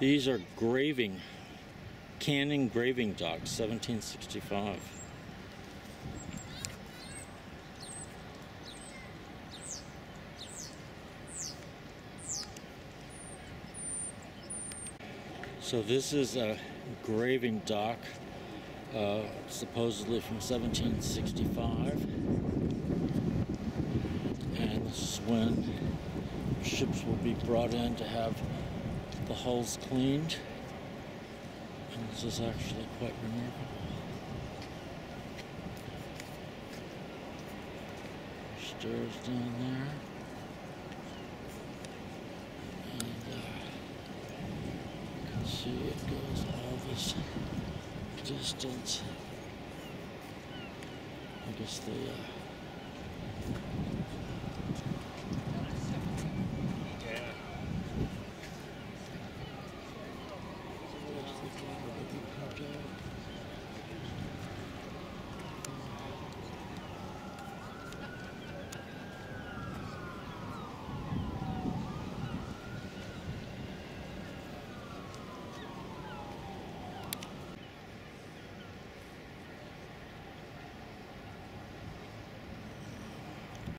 These are graving, Canning graving docks, 1765. So this is a graving dock, supposedly from 1765, and this is when ships will be brought in to have the hulls cleaned, and this is actually quite remarkable. Stairs down there. See, it goes all this distance. I guess the